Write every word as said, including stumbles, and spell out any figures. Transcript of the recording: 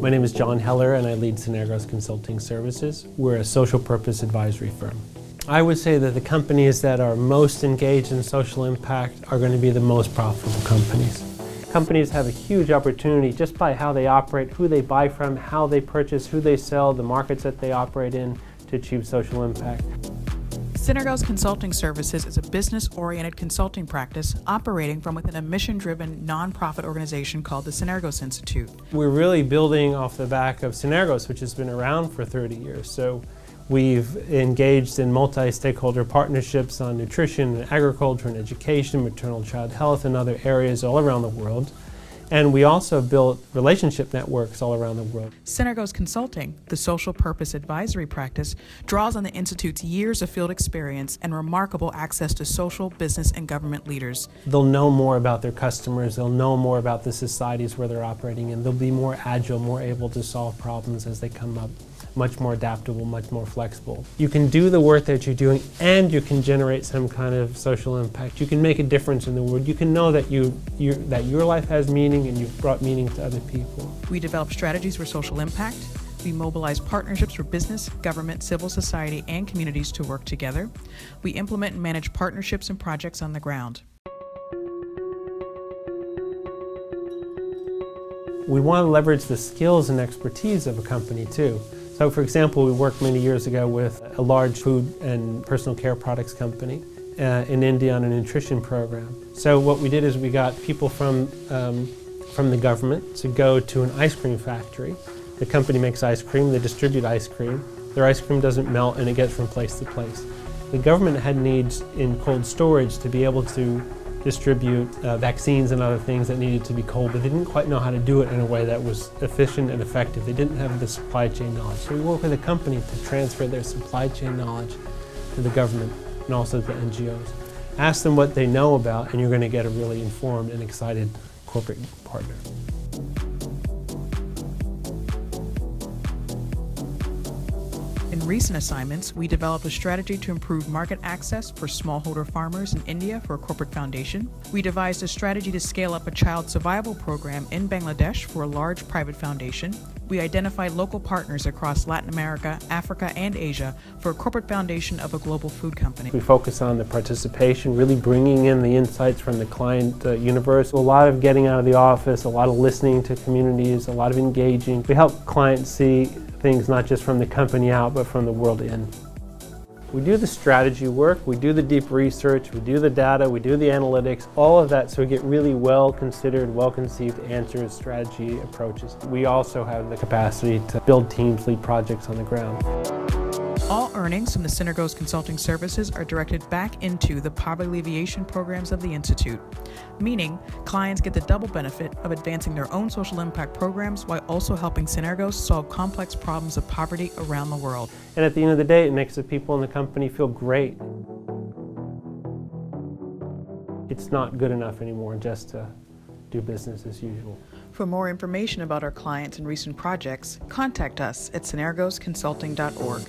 My name is John Heller and I lead Synergos Consulting Services. We're a social purpose advisory firm. I would say that the companies that are most engaged in social impact are going to be the most profitable companies. Companies have a huge opportunity just by how they operate, who they buy from, how they purchase, who they sell, the markets that they operate in to achieve social impact. Synergos Consulting Services is a business-oriented consulting practice operating from within a mission-driven nonprofit organization called the Synergos Institute. We're really building off the back of Synergos, which has been around for thirty years. So we've engaged in multi-stakeholder partnerships on nutrition and agriculture and education, maternal child health and other areas all around the world. And we also built relationship networks all around the world. Synergos Consulting, the social purpose advisory practice, draws on the Institute's years of field experience and remarkable access to social, business, and government leaders. They'll know more about their customers, they'll know more about the societies where they're operating in, they'll be more agile, more able to solve problems as they come up, much more adaptable, much more flexible. You can do the work that you're doing and you can generate some kind of social impact. You can make a difference in the world. You can know that, you, you, that your life has meaning and you've brought meaning to other people. We develop strategies for social impact. We mobilize partnerships for business, government, civil society, and communities to work together. We implement and manage partnerships and projects on the ground. We want to leverage the skills and expertise of a company too. So for example, we worked many years ago with a large food and personal care products company uh, in India on a nutrition program. So what we did is we got people from, um, from the government to go to an ice cream factory. The company makes ice cream, they distribute ice cream. Their ice cream doesn't melt and it gets from place to place. The government had needs in cold storage to be able to distribute uh, vaccines and other things that needed to be cold, but they didn't quite know how to do it in a way that was efficient and effective. They didn't have the supply chain knowledge. So we work with a company to transfer their supply chain knowledge to the government and also to the N G Os. Ask them what they know about and you're going to get a really informed and excited corporate partner. In recent assignments, we developed a strategy to improve market access for smallholder farmers in India for a corporate foundation. We devised a strategy to scale up a child survival program in Bangladesh for a large private foundation. We identified local partners across Latin America, Africa, and Asia for a corporate foundation of a global food company. We focus on the participation, really bringing in the insights from the client uh, universe. A lot of getting out of the office, a lot of listening to communities, a lot of engaging. We help clients see things not just from the company out, but from the world in. We do the strategy work, we do the deep research, we do the data, we do the analytics, all of that so we get really well-considered, well-conceived answers, strategy, approaches. We also have the capacity to build teams, lead projects on the ground. All earnings from the Synergos Consulting Services are directed back into the poverty alleviation programs of the Institute, meaning clients get the double benefit of advancing their own social impact programs while also helping Synergos solve complex problems of poverty around the world. And at the end of the day, it makes the people in the company feel great. It's not good enough anymore just to do business as usual. For more information about our clients and recent projects, contact us at synergos consulting dot org.